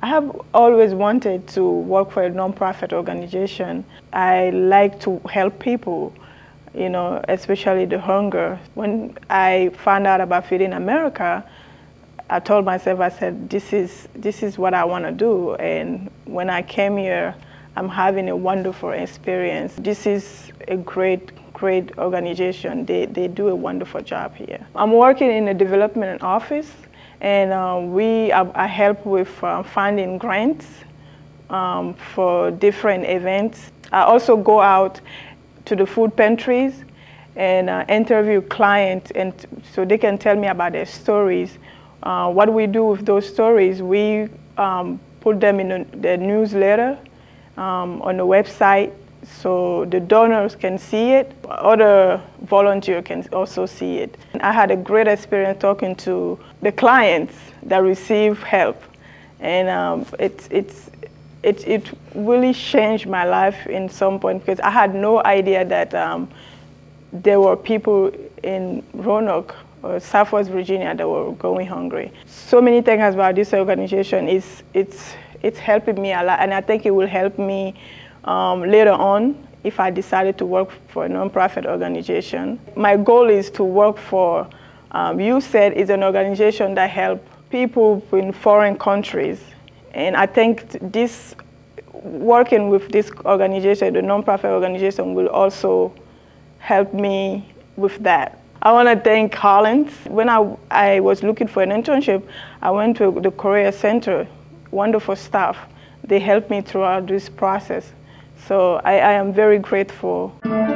I have always wanted to work for a nonprofit organization. I like to help people, you know, especially the hunger. When I found out about Feeding America, I told myself, I said, this is what I want to do. And when I came here, I'm having a wonderful experience. This is a great organization. They do a wonderful job here. I'm working in the development office. And I help with finding grants for different events. I also go out to the food pantries and interview clients, and so they can tell me about their stories. What we do with those stories, we put them in the newsletter on the website, so the donors can see it. Other volunteers can also see it. And I had a great experience talking to the clients that receive help, and it really changed my life in some point, because I had no idea that there were people in Roanoke or Southwest Virginia that were going hungry. So many things about this organization is it's helping me a lot, and I think it will help me later on, if I decided to work for a nonprofit organization. My goal is to work for, USAID is an organization that helps people in foreign countries. And I think this, working with this organization, the nonprofit organization, will also help me with that. I want to thank Hollins. When I was looking for an internship, I went to the Career Center, wonderful staff. They helped me throughout this process. So I am very grateful.